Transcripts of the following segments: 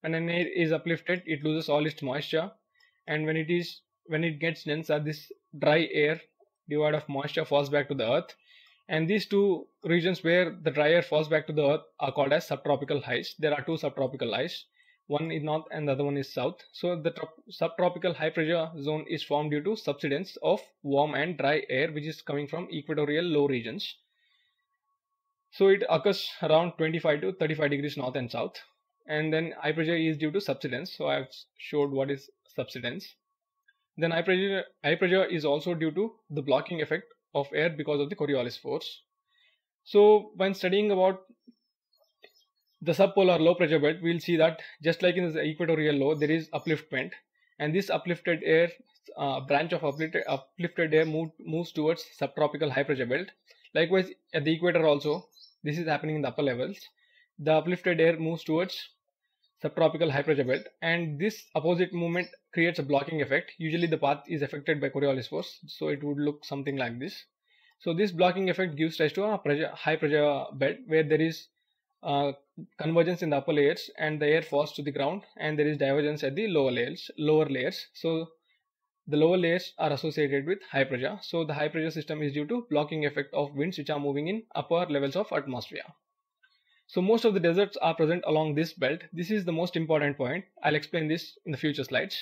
When an air is uplifted, it loses all its moisture, and when it gets denser, this dry air devoid of moisture falls back to the earth. And these two regions where the dry air falls back to the earth are called as subtropical highs. There are two subtropical highs, one is north and the other one is south. So the subtropical high pressure zone is formed due to subsidence of warm and dry air which is coming from equatorial low regions. So it occurs around 25 to 35 degrees north and south. And then high pressure is due to subsidence. So I have showed what is subsidence. Then high pressure is also due to the blocking effect of air because of the Coriolis force. So when studying about the subpolar low pressure bed, we will see that just like in the equatorial low, there is upliftment, and this uplifted air, branch of uplifted air moves towards subtropical high pressure belt. Likewise at the equator also, this is happening in the upper levels. The uplifted air moves towards subtropical high pressure belt, and this opposite movement creates a blocking effect. Usually the path is affected by Coriolis force, so it would look something like this. So this blocking effect gives rise to a high pressure bed where there is convergence in the upper layers and the air falls to the ground, and there is divergence at the lower layers. So the lower layers are associated with high pressure. So the high pressure system is due to blocking effect of winds which are moving in upper levels of atmosphere. So most of the deserts are present along this belt. This is the most important point. I'll explain this in the future slides.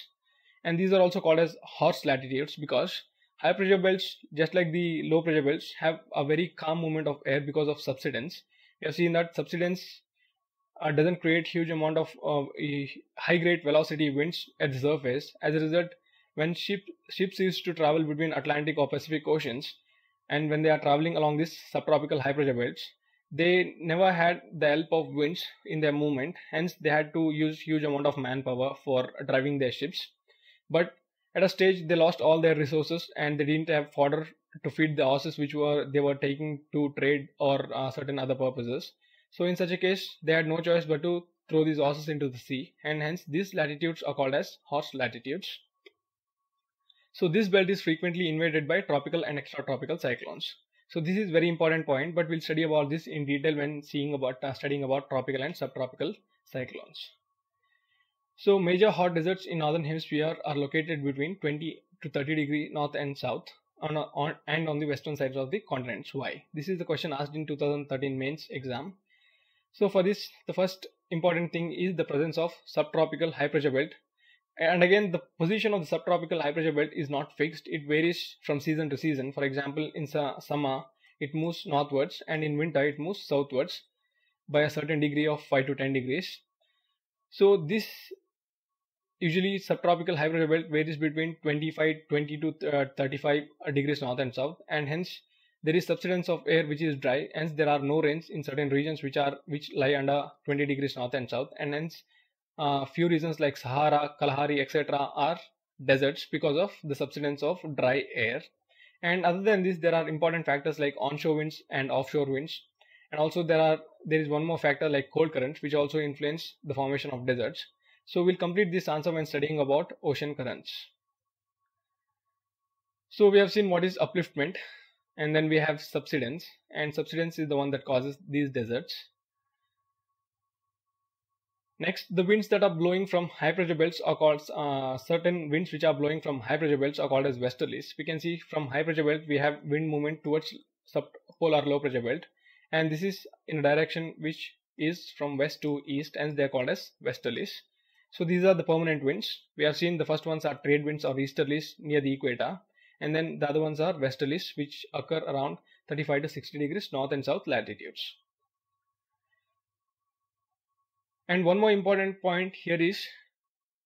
And these are also called as horse latitudes because high pressure belts, just like the low pressure belts, have a very calm movement of air because of subsidence. We have seen that subsidence doesn't create huge amount of high grade velocity winds at the surface. As a result, when ships used to travel between Atlantic or Pacific oceans, and when they are traveling along this subtropical high pressure belts, they never had the help of winds in their movement, hence they had to use huge amount of manpower for driving their ships. But at a stage they lost all their resources and they didn't have fodder to feed the horses which they were taking to trade or certain other purposes. So in such a case they had no choice but to throw these horses into the sea, and hence these latitudes are called as horse latitudes. So this belt is frequently invaded by tropical and extratropical cyclones. So this is very important point, but we'll study about this in detail when studying about tropical and subtropical cyclones. So major hot deserts in northern hemisphere are located between 20 to 30 degree north and south and on the western sides of the continents. Why? This is the question asked in 2013 mains exam. So for this, the first important thing is the presence of subtropical high pressure belt. And again, the position of the subtropical high pressure belt is not fixed. It varies from season to season. For example, in summer, it moves northwards, and in winter, it moves southwards by a certain degree of 5 to 10 degrees. So this usually subtropical high pressure belt varies between 20 to 35 degrees north and south, and hence there is subsidence of air which is dry, hence there are no rains in certain regions which lie under 20 degrees north and south, and hence few regions like Sahara, Kalahari, etc. are deserts because of the subsidence of dry air. And other than this, there are important factors like onshore winds and offshore winds, and also there is one more factor like cold currents which also influence the formation of deserts. So we'll complete this answer when studying about ocean currents. So we have seen what is upliftment, and then we have subsidence, and subsidence is the one that causes these deserts. Next, the winds that are blowing from high pressure belts are called as westerlies. We can see from high pressure belt we have wind movement towards subpolar low pressure belt, and this is in a direction which is from west to east, and they are called as westerlies. So these are the permanent winds. We have seen the first ones are trade winds or easterlies near the equator, and then the other ones are westerlies which occur around 35 to 60 degrees north and south latitudes. And one more important point here is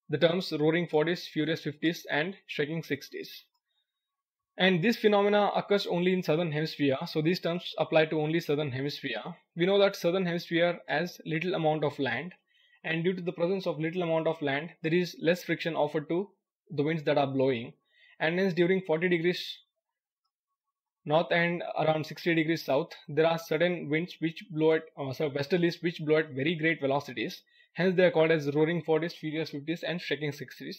the terms roaring 40s, furious 50s and shaking 60s. And this phenomena occurs only in southern hemisphere, so these terms apply to only southern hemisphere. We know that southern hemisphere has little amount of land, and due to the presence of little amount of land, there is less friction offered to the winds that are blowing, and hence during 40 degrees north and around 60 degrees south, there are certain winds which blow at westerlies which blow at very great velocities. Hence, they are called as roaring 40s, furious 50s, and shaking 60s.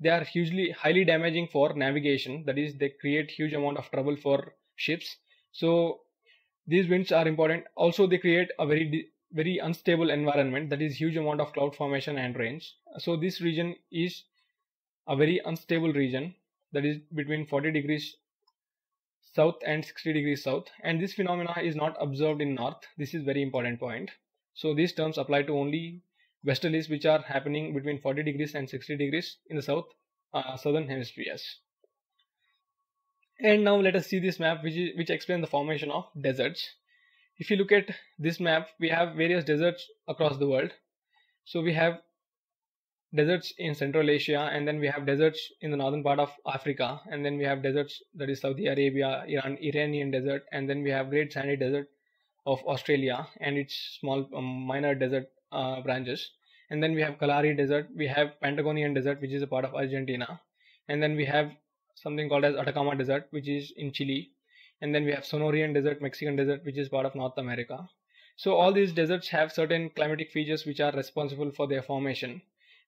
They are highly damaging for navigation. That is, they create huge amount of trouble for ships. So these winds are important. Also, they create a very very unstable environment, that is huge amount of cloud formation and rain. So this region is a very unstable region, that is between 40 degrees south and 60 degrees south, and this phenomena is not observed in north. This is very important point. So these terms apply to only westerlies which are happening between 40 degrees and 60 degrees in the south southern hemispheres. And now let us see this map which explains the formation of deserts. If you look at this map, we have various deserts across the world. So we have deserts in Central Asia, and then we have deserts in the northern part of Africa, and then we have deserts, that is Saudi Arabia, Iran, Iranian desert, and then we have Great Sandy Desert of Australia and its small minor desert branches, and then we have Kalahari Desert, we have Patagonian Desert which is a part of Argentina, and then we have something called as Atacama Desert which is in Chile, and then we have Sonoran Desert, Mexican Desert which is part of North America. So all these deserts have certain climatic features which are responsible for their formation.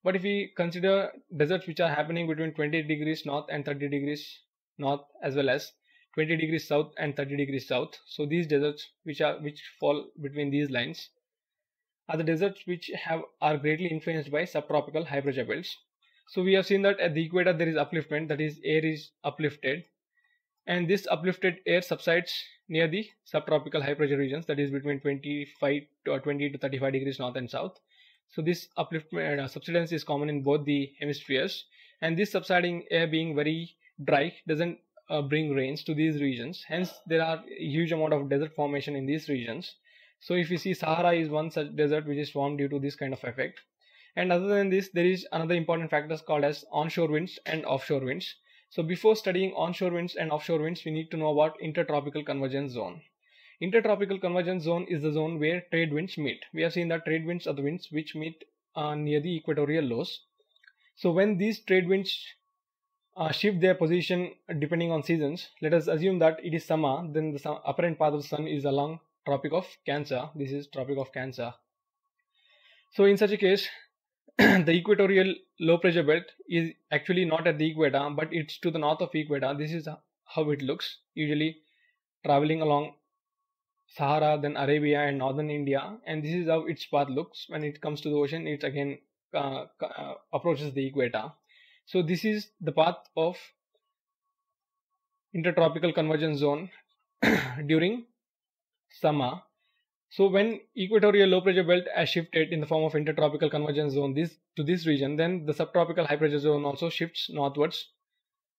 But if we consider deserts which are happening between 20 degrees north and 30 degrees north, as well as 20 degrees south and 30 degrees south, so these deserts which fall between these lines are the deserts which are greatly influenced by subtropical hypergea belts. So we have seen that at the equator there is upliftment, that is air is uplifted, and this uplifted air subsides near the subtropical hypergea regions, that is between 20 to 35 degrees north and south. So this upliftment subsidence is common in both the hemispheres, and this subsiding air being very dry doesn't bring rains to these regions. Hence there are a huge amount of desert formation in these regions. So if you see, Sahara is one such desert which is formed due to this kind of effect. And other than this, there is another important factor called as onshore winds and offshore winds. So before studying onshore winds and offshore winds, we need to know about intertropical convergence zone. Intertropical convergence zone is the zone where trade winds meet. We have seen that trade winds are the winds which meet near the equatorial lows. So when these trade winds shift their position depending on seasons, let us assume that it is summer, then the apparent path of the sun is along Tropic of Cancer. This is Tropic of Cancer. So in such a case, the equatorial low pressure belt is actually not at the equator, but it's to the north of equator. This is how it looks, usually traveling along Sahara, then Arabia and northern India, and this is how its path looks. When it comes to the ocean, it again approaches the equator. So this is the path of intertropical convergence zone during summer. So when equatorial low pressure belt has shifted in the form of intertropical convergence zone to this region, then the subtropical high pressure zone also shifts northwards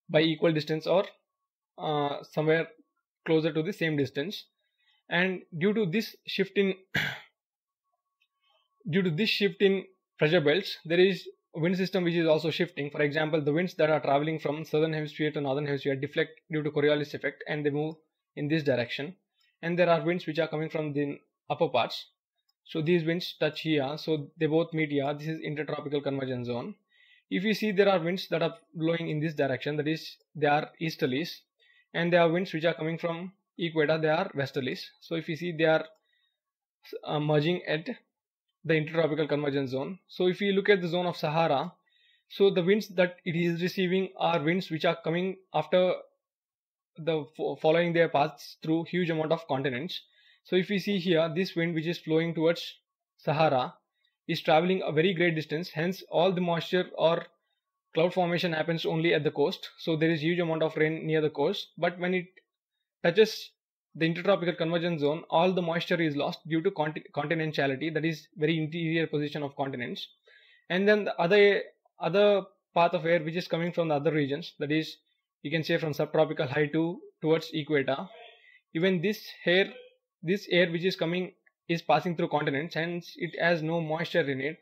by equal distance or somewhere closer to the same distance. And due to this shift in pressure belts, there is a wind system which is also shifting. For example, the winds that are traveling from southern hemisphere to northern hemisphere deflect due to Coriolis effect and they move in this direction. And there are winds which are coming from the upper parts. So these winds touch here, so they both meet here. This is intertropical convergence zone. If you see, there are winds that are blowing in this direction, that is, they are easterlies, and there are winds which are coming from equator, they are westerlies. So if you see, they are merging at the intertropical convergence zone. So if you look at the zone of Sahara, so the winds that it is receiving are winds which are coming after the following their paths through huge amount of continents. So if you see here, this wind which is flowing towards Sahara is traveling a very great distance, hence all the moisture or cloud formation happens only at the coast. So there is huge amount of rain near the coast, but when it touches the intertropical convergence zone, all the moisture is lost due to continentality, that is very interior position of continents. And then the other path of air which is coming from the other regions, that is, you can say from subtropical high towards equator, even this air which is coming is passing through continents, hence it has no moisture in it.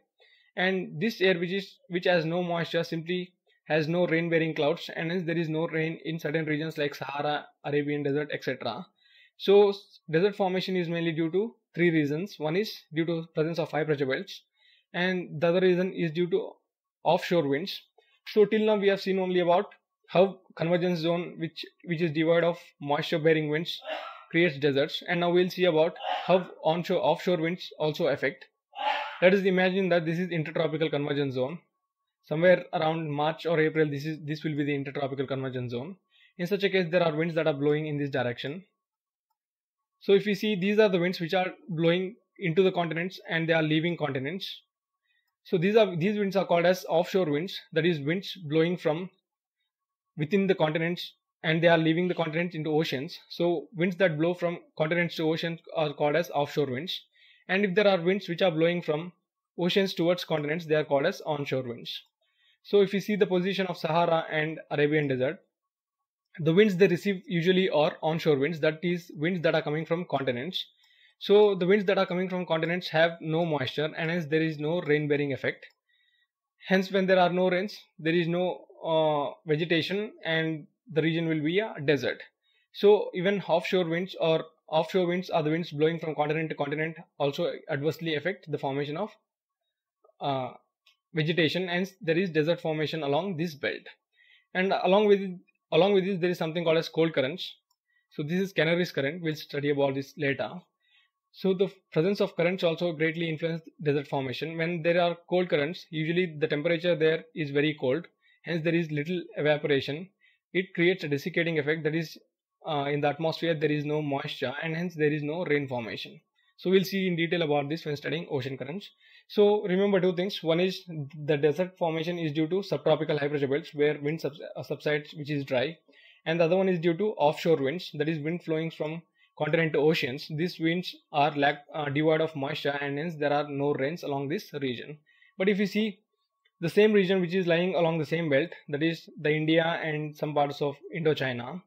And this air which has no moisture simply has no rain bearing clouds, and hence there is no rain in certain regions like Sahara, Arabian Desert, etc. So desert formation is mainly due to three reasons. One is due to presence of high pressure belts, and the other reason is due to offshore winds. So till now we have seen only about how convergence zone which is devoid of moisture bearing winds creates deserts, and now we'll see about how offshore winds also affect. Let us imagine that this is intertropical convergence zone. Somewhere around March or April, this will be the intertropical convergence zone. In such a case, there are winds that are blowing in this direction. So if you see, these are the winds which are blowing into the continents and they are leaving continents. So these winds are called as offshore winds, that is winds blowing from within the continents and they are leaving the continents into oceans. So winds that blow from continents to oceans are called as offshore winds, and if there are winds which are blowing from oceans towards continents, they are called as onshore winds. So if you see the position of Sahara and Arabian Desert, the winds they receive usually are onshore winds, that is winds that are coming from continents. So the winds that are coming from continents have no moisture and hence there is no rain bearing effect. Hence when there are no rains, there is no vegetation and the region will be a desert. So even offshore winds or offshore winds are the winds blowing from continent to continent also adversely affect the formation of vegetation, and there is desert formation along this belt. And along with this there is something called as cold currents. So this is Canary's current, we'll study about this later. So the presence of currents also greatly influences desert formation. When there are cold currents, usually the temperature there is very cold, hence there is little evaporation. It creates a desiccating effect, that is in the atmosphere there is no moisture and hence there is no rain formation. So we'll see in detail about this when studying ocean currents. So remember two things. One is the desert formation is due to subtropical high pressure belts where wind subsides, which is dry, and the other one is due to offshore winds, that is wind flowing from continent to oceans. These winds are devoid of moisture and hence there are no rains along this region. But if you see the same region which is lying along the same belt, that is the India and some parts of Indochina,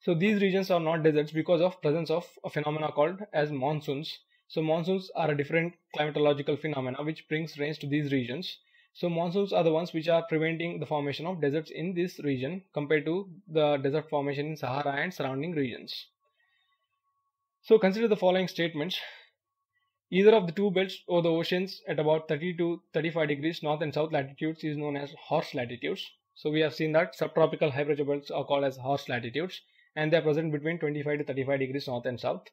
so these regions are not deserts because of presence of a phenomena called as monsoons. So monsoons are a different climatological phenomena which brings rains to these regions. So monsoons are the ones which are preventing the formation of deserts in this region compared to the desert formation in Sahara and surrounding regions. So consider the following statements. Either of the two belts or the oceans at about 30 to 35 degrees north and south latitudes is known as horse latitudes. So we have seen that subtropical high pressure belts are called as horse latitudes and they are present between 25 to 35 degrees north and south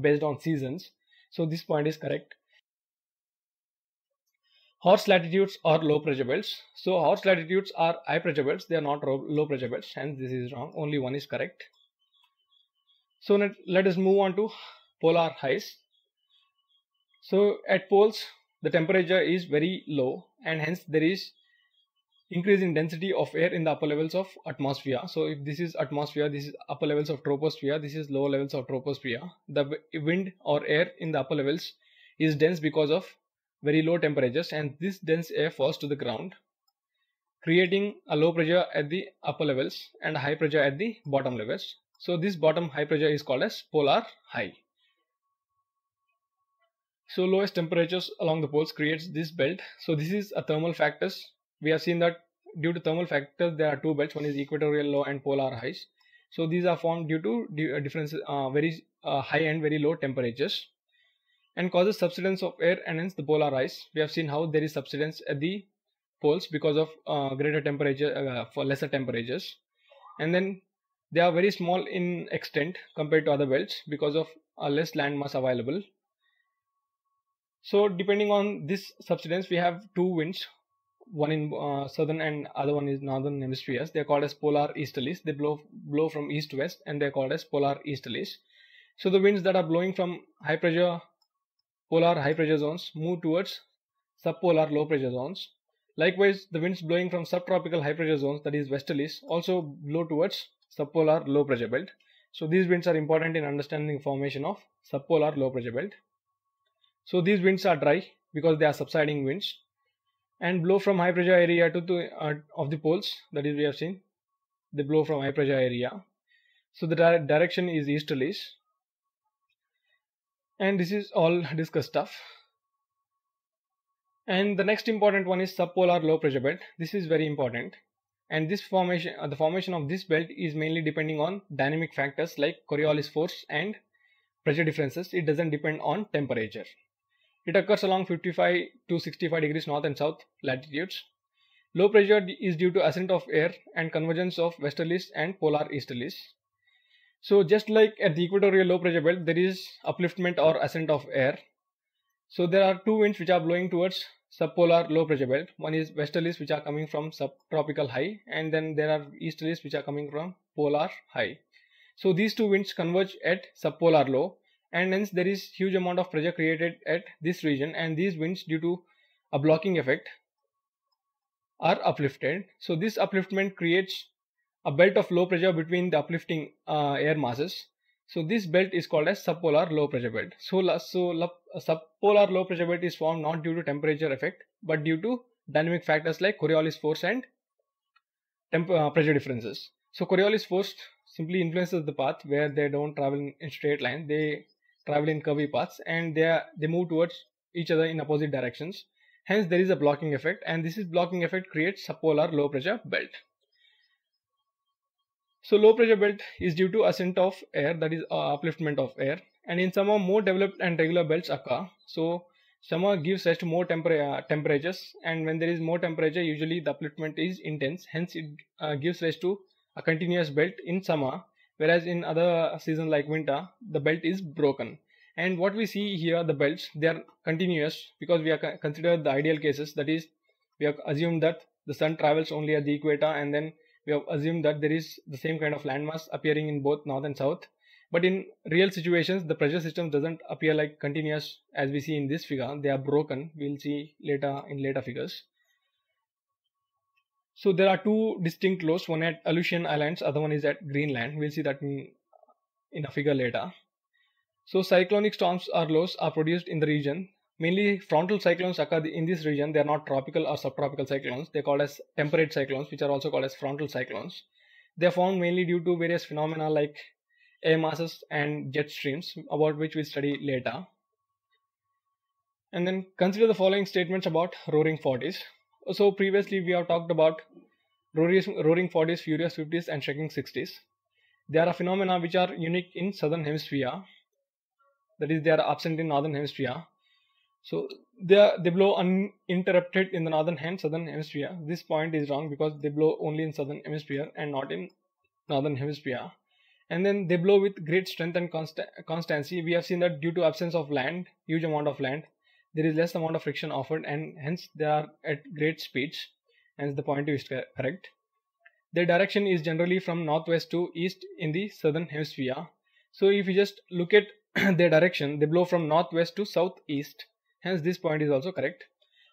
based on seasons. So this point is correct. Horse latitudes are low pressure belts. So horse latitudes are high pressure belts, they are not low pressure belts, hence this is wrong, only one is correct. So let us move on to polar highs. So at poles the temperature is very low and hence there is increase in density of air in the upper levels of atmosphere. So if this is atmosphere, this is upper levels of troposphere, this is lower levels of troposphere. The wind or air in the upper levels is dense because of very low temperatures, and this dense air falls to the ground, creating a low pressure at the upper levels and a high pressure at the bottom levels. So this bottom high pressure is called as polar high. So lowest temperatures along the poles creates this belt. So this is a thermal factors. We have seen that due to thermal factors there are two belts, one is equatorial low and polar highs. So these are formed due to different very high and very low temperatures and causes subsidence of air and hence the polar highs. We have seen how there is subsidence at the poles because of greater temperature for lesser temperatures, and then they are very small in extent compared to other belts because of less land mass available. So depending on this subsidence we have two winds, one in southern and other one is northern hemispheres. They are called as polar easterlies. They blow from east to west and they are called as polar easterlies. So the winds that are blowing from high pressure polar high pressure zones move towards subpolar low pressure zones. Likewise the winds blowing from subtropical high pressure zones, that is westerlies, also blow towards subpolar low pressure belt. So these winds are important in understanding formation of subpolar low pressure belt. So these winds are dry because they are subsiding winds and blow from high pressure area of the poles, that is we have seen they blow from high pressure area. So the direction is easterlies, and this is all discussed stuff. And the next important one is subpolar low pressure belt. This is very important, and this formation the formation of this belt is mainly depending on dynamic factors like Coriolis force and pressure differences. It doesn't depend on temperature. It occurs along 55 to 65 degrees north and south latitudes. Low pressure is due to ascent of air and convergence of westerlies and polar easterlies. So just like at the equatorial low pressure belt, there is upliftment or ascent of air. So there are two winds which are blowing towards subpolar low pressure belt. One is westerlies which are coming from subtropical high, and then there are easterlies which are coming from polar high. So these two winds converge at subpolar low and hence there is huge amount of pressure created at this region, and these winds, due to a blocking effect, are uplifted. So this upliftment creates a belt of low pressure between the uplifting air masses. So this belt is called as subpolar low pressure belt. So subpolar low pressure belt is formed not due to temperature effect but due to dynamic factors like Coriolis force and pressure differences. So Coriolis force simply influences the path where they don't travel in straight line, they travel in curvy paths, and they move towards each other in opposite directions. Hence there is a blocking effect, and this blocking effect creates subpolar low pressure belt. So low pressure belt is due to ascent of air, that is upliftment of air, and in summer more developed and regular belts occur. So summer gives rise to more temperatures, and when there is more temperature usually the upliftment is intense, hence it gives rise to a continuous belt in summer, whereas in other season like winter the belt is broken. And what we see here, the belts, they are continuous because we are considered the ideal cases, that is we have assumed that the sun travels only at the equator, and then we have assumed that there is the same kind of landmass appearing in both north and south. But in real situations, the pressure system doesn't appear like continuous as we see in this figure. They are broken. We'll see later in later figures. So there are two distinct lows, one at Aleutian Islands, other one is at Greenland. We'll see that in a figure later. So cyclonic storms or lows are produced in the region. Mainly frontal cyclones occur in this region. They are not tropical or subtropical cyclones. They are called as temperate cyclones, which are also called as frontal cyclones. They are found mainly due to various phenomena like air masses and jet streams, about which we study later. And then consider the following statements about roaring 40s. So previously we have talked about roaring 40s, furious 50s and shaking 60s. They are a phenomena which are unique in southern hemisphere. That is, they are absent in northern hemisphere. So they blow uninterrupted in the northern and southern hemisphere. This point is wrong because they blow only in southern hemisphere and not in northern hemisphere. And then they blow with great strength and constancy. We have seen that due to absence of land, huge amount of land, there is less amount of friction offered, and hence they are at great speeds. Hence the point is correct. Their direction is generally from northwest to east in the southern hemisphere. So if you just look at their direction, they blow from northwest to southeast. Hence this point is also correct.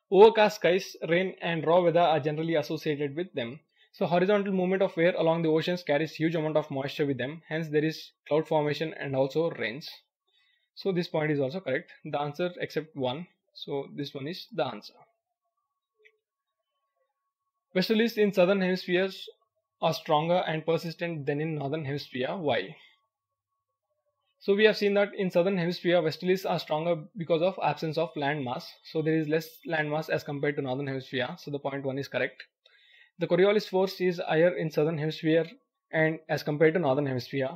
Overcast skies, rain and raw weather are generally associated with them. So horizontal movement of air along the oceans carries huge amount of moisture with them. Hence there is cloud formation and also rains. So this point is also correct. The answer except one. So this one is the answer. Westerlies in southern hemispheres are stronger and persistent than in northern hemisphere. Why? So we have seen that in southern hemisphere westerlies are stronger because of absence of landmass. So there is less landmass as compared to northern hemisphere. So the point one is correct. The Coriolis force is higher in southern hemisphere and as compared to northern hemisphere.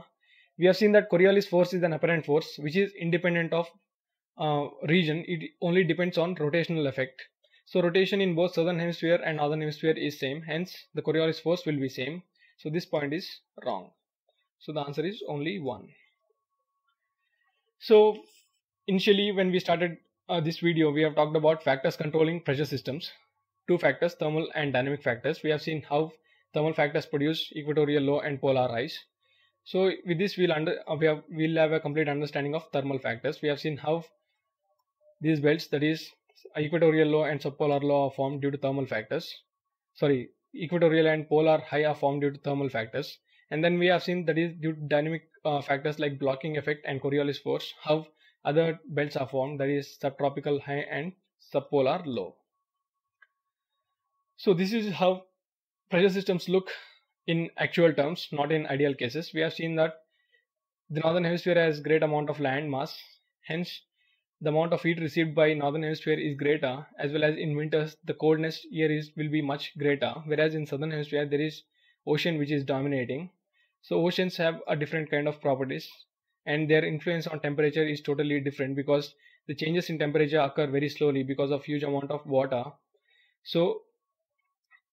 We have seen that Coriolis force is an apparent force which is independent of region. It only depends on rotational effect. So rotation in both southern hemisphere and northern hemisphere is same. Hence the Coriolis force will be same. So this point is wrong. So the answer is only one. So initially when we started this video, we have talked about factors controlling pressure systems. Two factors, thermal and dynamic factors. We have seen how thermal factors produce equatorial low and polar rise. So with this we'll have a complete understanding of thermal factors. We have seen how these belts, that is equatorial low and subpolar low, are formed due to thermal factors. Sorry, equatorial and polar high are formed due to thermal factors. And then we have seen that is due to dynamic factors like blocking effect and Coriolis force, how other belts are formed, that is subtropical high and subpolar low. So this is how pressure systems look in actual terms, not in ideal cases. We have seen that the northern hemisphere has great amount of land mass, hence the amount of heat received by northern hemisphere is greater, as well as in winters the coldness here will be much greater, whereas in southern hemisphere there is ocean which is dominating. So oceans have a different kind of properties, and their influence on temperature is totally different because the changes in temperature occur very slowly because of huge amount of water. So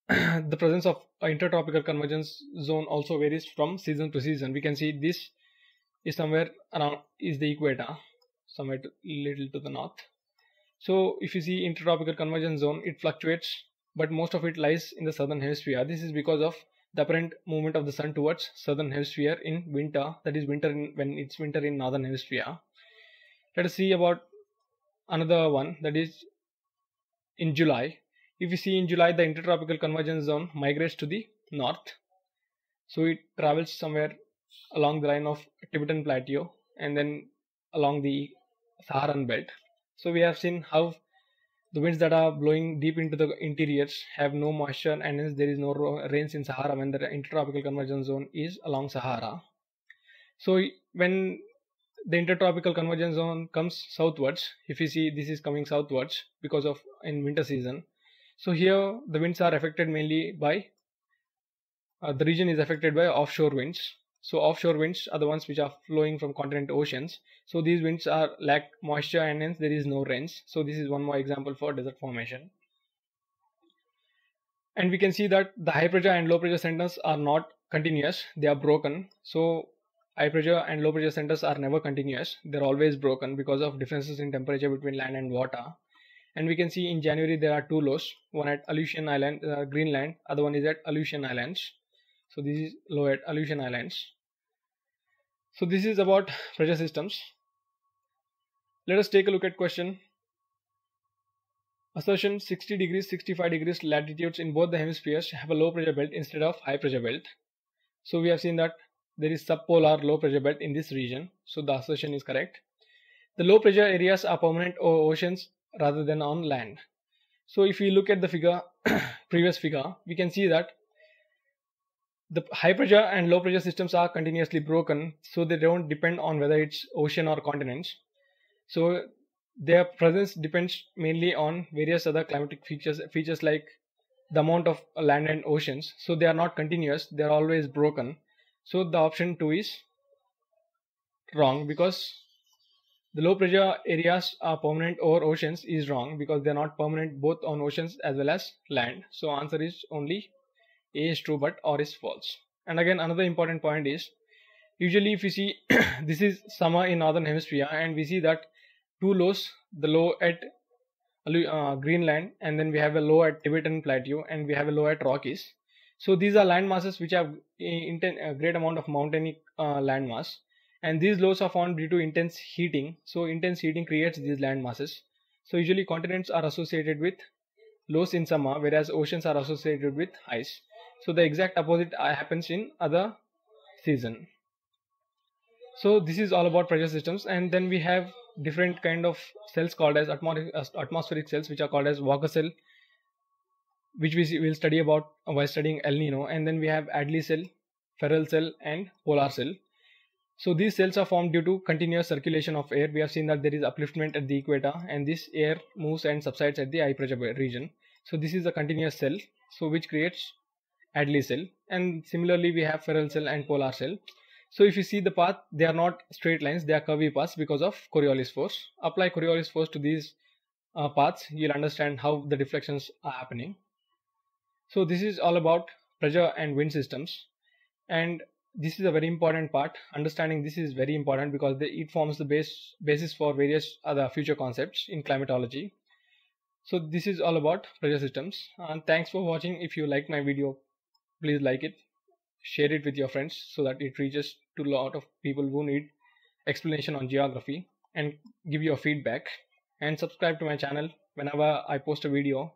the presence of intertropical convergence zone also varies from season to season. We can see this is somewhere around is the equator, somewhere little to the north. So if you see intertropical convergence zone, it fluctuates, but most of it lies in the southern hemisphere. This is because of the apparent movement of the sun towards southern hemisphere in winter, that is winter when it's winter in northern hemisphere. Let us see about another one, that is in July. If you see in July, the intertropical convergence zone migrates to the north. So it travels somewhere along the line of Tibetan Plateau and then along the Saharan belt. So we have seen how the winds that are blowing deep into the interiors have no moisture, and hence there is no rains in Sahara when the intertropical convergence zone is along Sahara. So when the intertropical convergence zone comes southwards, if you see this is coming southwards because of in winter season. So here the winds are affected mainly by, the region is affected by offshore winds. So offshore winds are the ones which are flowing from continent to oceans. So these winds are lack moisture and hence there is no rains. So this is one more example for desert formation. And we can see that the high pressure and low pressure centers are not continuous, they are broken. So high pressure and low pressure centers are never continuous, they are always broken because of differences in temperature between land and water. And we can see in January there are two lows, one at Aleutian Island, Greenland, other one is at Aleutian Islands. So this is low at Aleutian Islands. So this is about pressure systems. Let us take a look at question. Assertion 60 degrees, 65 degrees latitudes in both the hemispheres have a low pressure belt instead of high pressure belt. So we have seen that there is subpolar low pressure belt in this region. So the assertion is correct. The low pressure areas are permanent over oceans rather than on land. So if we look at the figure, previous figure, we can see that the high pressure and low pressure systems are continuously broken, so they don't depend on whether it's ocean or continents. So their presence depends mainly on various other climatic features like the amount of land and oceans. So they are not continuous, they are always broken. So the option 2 is wrong because the low pressure areas are permanent over oceans is wrong because they are not permanent both on oceans as well as land. So answer is only A is true but or is false. And again another important point is, usually if you see this is summer in northern hemisphere and we see that two lows, the low at Greenland and then we have a low at Tibetan Plateau and we have a low at Rockies. So these are land masses which have a great amount of mountainic land mass, and these lows are formed due to intense heating. So intense heating creates these land masses. So usually continents are associated with lows in summer whereas oceans are associated with ice. So the exact opposite happens in other season. So this is all about pressure systems, and then we have different kind of cells called as atmospheric cells, which are called as Walker cell, which we will study about while studying El Nino. And then we have Hadley cell, Ferrel cell and Polar cell. So these cells are formed due to continuous circulation of air. We have seen that there is upliftment at the equator and this air moves and subsides at the high pressure region. So this is a continuous cell, so which creates Hadley cell, and similarly we have Ferrel cell and Polar cell. So if you see the path, they are not straight lines, they are curvy paths because of Coriolis force. Apply Coriolis force to these paths, you'll understand how the deflections are happening. So this is all about pressure and wind systems, and this is a very important part. Understanding this is very important because it forms the basis for various other future concepts in climatology. So this is all about pressure systems, and thanks for watching. If you like my video, please like it, share it with your friends so that it reaches to a lot of people who need explanation on geography, and give your feedback and subscribe to my channel. Whenever I post a video,